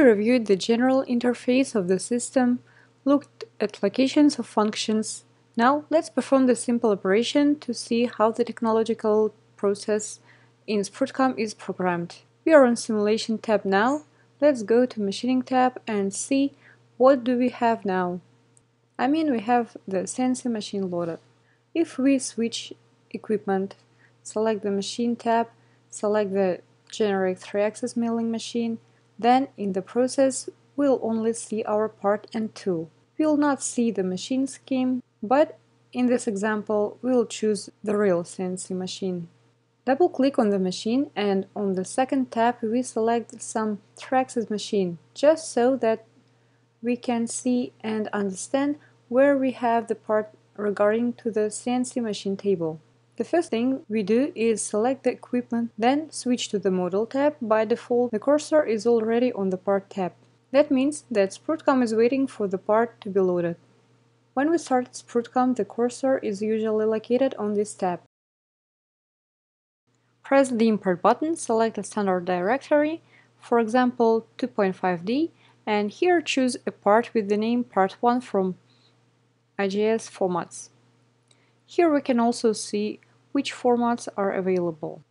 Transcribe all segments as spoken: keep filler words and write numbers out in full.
reviewed the general interface of the system, looked at locations of functions. Now let's perform the simple operation to see how the technological process in SprutCom is programmed. We are on Simulation tab now. Let's go to Machining tab and see what do we have now. I mean, we have the Sensi machine loaded. If we switch equipment, select the Machine tab, select the Generate three axis milling machine, then in the process we'll only see our part and tool. We'll not see the machine scheme, but in this example we'll choose the real C N C machine. Double click on the machine and on the second tab we select some Traxxas machine, just so that we can see and understand where we have the part regarding to the C N C machine table. The first thing we do is select the equipment, then switch to the Model tab. By default, the cursor is already on the Part tab. That means that SprutCom is waiting for the part to be loaded. When we start SprutCom, the cursor is usually located on this tab. Press the Import button, select a standard directory, for example two point five D, and here choose a part with the name Part one from I G S formats. Here we can also see which formats are available.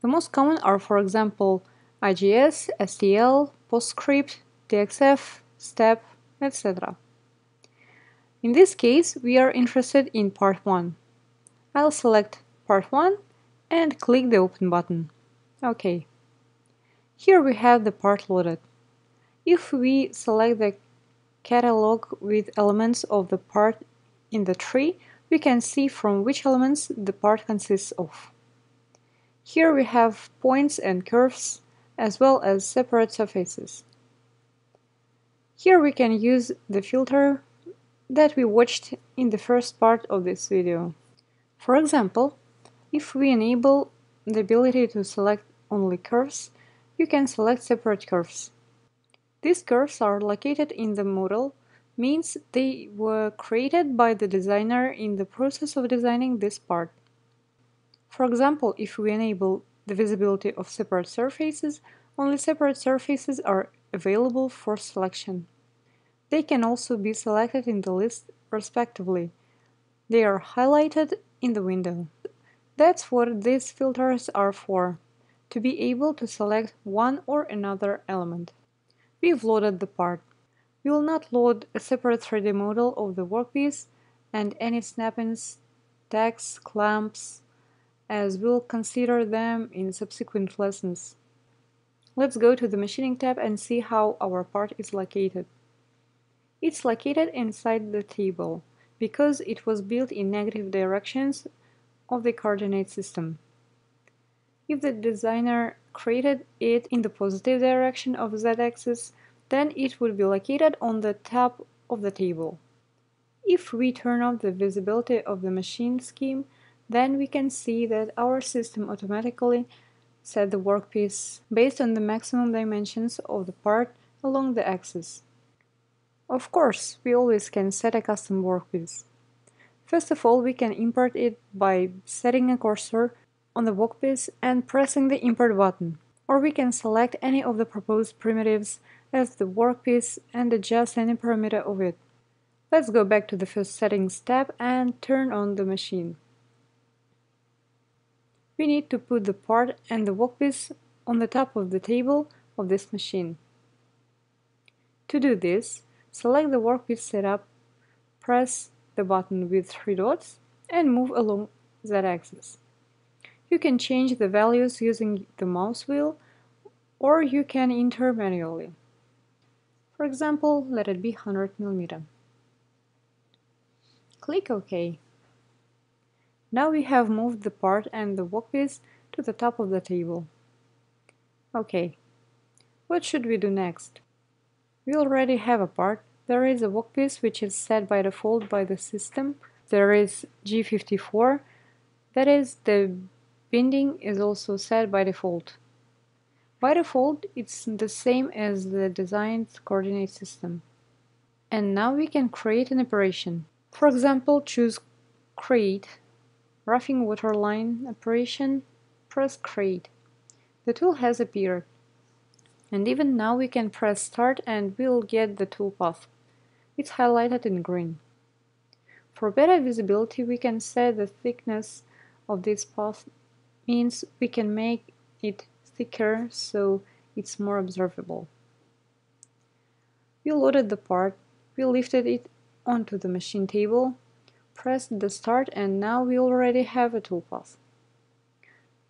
The most common are, for example, I G S, S T L, PostScript, D X F, STEP, et cetera. In this case, we are interested in Part one. I'll select Part one and click the Open button. OK. Here we have the part loaded. If we select the catalog with elements of the part in the tree, we can see from which elements the part consists of. Here we have points and curves, as well as separate surfaces. Here we can use the filter that we watched in the first part of this video. For example, if we enable the ability to select only curves, you can select separate curves. These curves are located in the model, means they were created by the designer in the process of designing this part. For example, if we enable the visibility of separate surfaces, only separate surfaces are available for selection. They can also be selected in the list respectively. They are highlighted in the window. That's what these filters are for, to be able to select one or another element. We've loaded the part. We will not load a separate three D model of the workpiece and any snap-ins, tags, clamps, as we'll consider them in subsequent lessons. Let's go to the Machining tab and see how our part is located. It's located inside the table, because it was built in negative directions of the coordinate system. If the designer created it in the positive direction of the z-axis, then it would be located on the top of the table. If we turn off the visibility of the machine scheme, then we can see that our system automatically set the workpiece based on the maximum dimensions of the part along the axis. Of course, we always can set a custom workpiece. First of all, we can import it by setting a cursor on the workpiece and pressing the Import button, or we can select any of the proposed primitives as the workpiece and adjust any parameter of it. Let's go back to the first settings tab and turn on the machine. We need to put the part and the workpiece on the top of the table of this machine. To do this, select the workpiece setup, press the button with three dots and move along that axis. You can change the values using the mouse wheel, or you can enter manually. For example, let it be one hundred millimeters. Click OK. Now we have moved the part and the workpiece to the top of the table. OK. What should we do next? We already have a part. There is a workpiece which is set by default by the system. There is G fifty-four. That is, the binding is also set by default. By default, it's the same as the designed coordinate system. And now we can create an operation. For example, choose Create, Roughing Waterline Operation, press Create. The tool has appeared. And even now we can press start and we'll get the toolpath. It's highlighted in green. For better visibility, we can set the thickness of this path. Means we can make it thicker so it's more observable. We loaded the part, we lifted it onto the machine table, pressed the start, and now we already have a toolpath.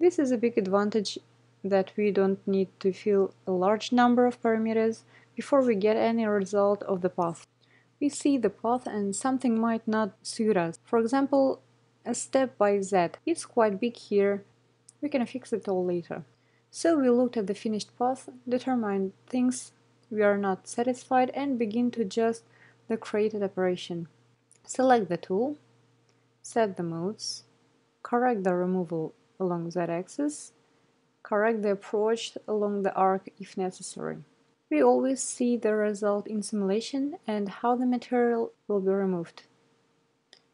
This is a big advantage that we don't need to fill a large number of parameters before we get any result of the path. We see the path and something might not suit us. For example, a step by Z. It's quite big here. We can fix it all later. So we looked at the finished path, determined things we are not satisfied, and begin to adjust the created operation. Select the tool, set the modes, correct the removal along Z-axis, correct the approach along the arc if necessary. We always see the result in simulation and how the material will be removed.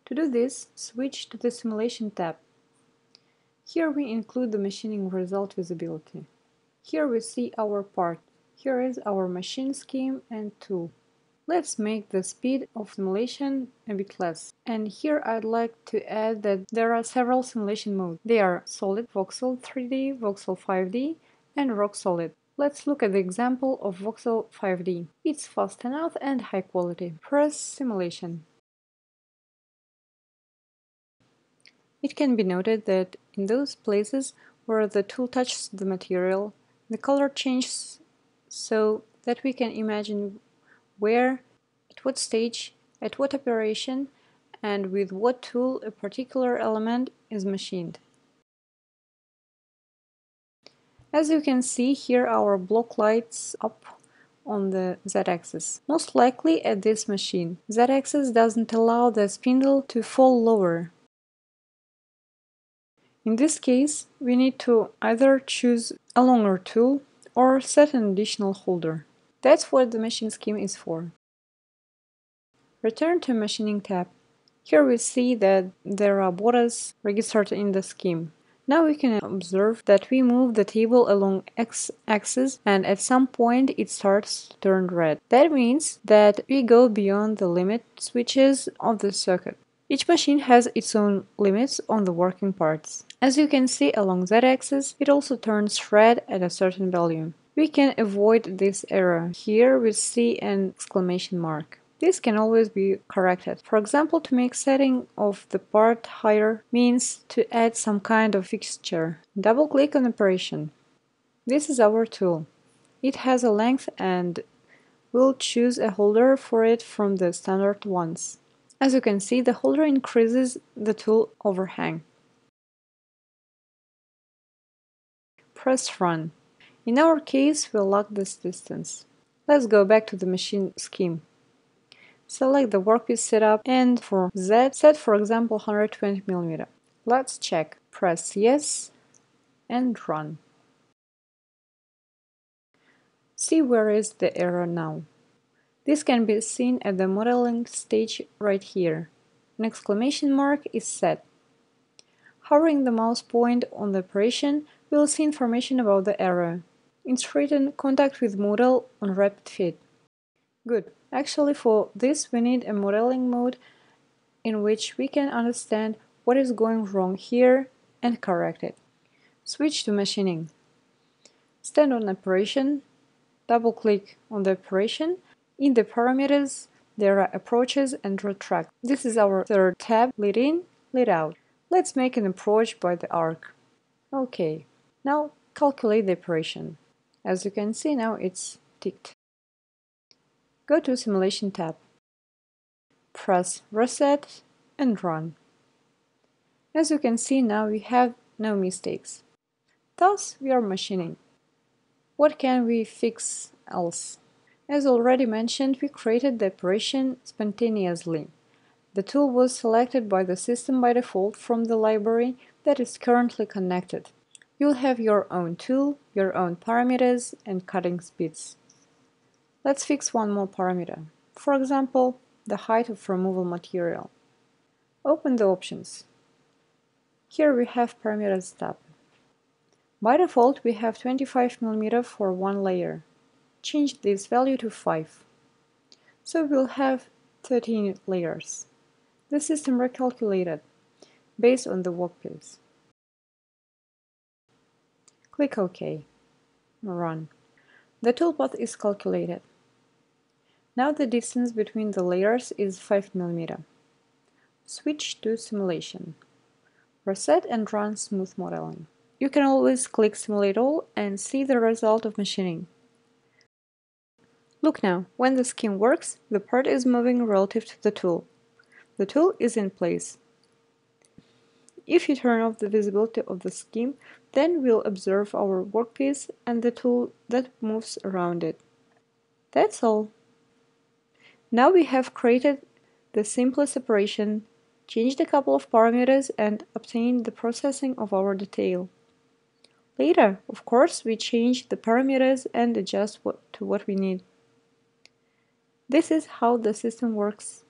To do this, switch to the Simulation tab. Here we include the machining result visibility. Here we see our part. Here is our machine scheme and tool. Let's make the speed of simulation a bit less. And here I'd like to add that there are several simulation modes. They are Solid, Voxel three D, Voxel five D, and Rock Solid. Let's look at the example of Voxel five D. It's fast enough and high quality. Press Simulation. It can be noted that in those places where the tool touches the material, the color changes so that we can imagine where, at what stage, at what operation, and with what tool a particular element is machined. As you can see here, our block lights up on the Z-axis, most likely at this machine. Z-axis doesn't allow the spindle to fall lower. In this case, we need to either choose a longer tool or set an additional holder. That's what the machine scheme is for. Return to Machining tab. Here we see that there are borders registered in the scheme. Now we can observe that we move the table along X-axis and at some point it starts to turn red. That means that we go beyond the limit switches of the circuit. Each machine has its own limits on the working parts. As you can see along Z-axis, it also turns red at a certain value. We can avoid this error. Here we see an exclamation mark. This can always be corrected. For example, to make setting of the part higher means to add some kind of fixture. Double-click on operation. This is our tool. It has a length and we'll choose a holder for it from the standard ones. As you can see, the holder increases the tool overhang. Press Run. In our case, we'll lock this distance. Let's go back to the machine scheme. Select the workpiece setup and for Z, set for example one hundred twenty millimeters. Let's check. Press Yes and Run. See where is the error now. This can be seen at the modeling stage right here. An exclamation mark is set. Hovering the mouse point on the operation, we'll see information about the error. It's written Contact with Model on Rapid Fit. Good. Actually, for this we need a modeling mode in which we can understand what is going wrong here and correct it. Switch to Machining. Stand on operation, double-click on the operation. In the parameters, there are approaches and retract. This is our third tab, lead in, lead out. Let's make an approach by the arc. Okay, now calculate the operation. As you can see, now it's ticked. Go to Simulation tab. Press Reset and Run. As you can see, now we have no mistakes. Thus, we are machining. What can we fix else? As already mentioned, we created the operation spontaneously. The tool was selected by the system by default from the library that is currently connected. You'll have your own tool, your own parameters and cutting speeds. Let's fix one more parameter. For example, the height of removal material. Open the options. Here we have parameters tab. By default, we have twenty-five millimeters for one layer. change this value to five. So we'll have thirteen layers. The system recalculated based on the workpiece. Click OK. Run. The toolpath is calculated. Now the distance between the layers is five millimeters. Switch to simulation. Reset and run smooth modeling. You can always click Simulate All and see the result of machining. Look now, when the skin works, the part is moving relative to the tool. The tool is in place. If you turn off the visibility of the skin, then we'll observe our workpiece and the tool that moves around it. That's all. Now we have created the simplest operation, changed a couple of parameters and obtained the processing of our detail. Later, of course, we change the parameters and adjust what, to what we need. This is how the system works.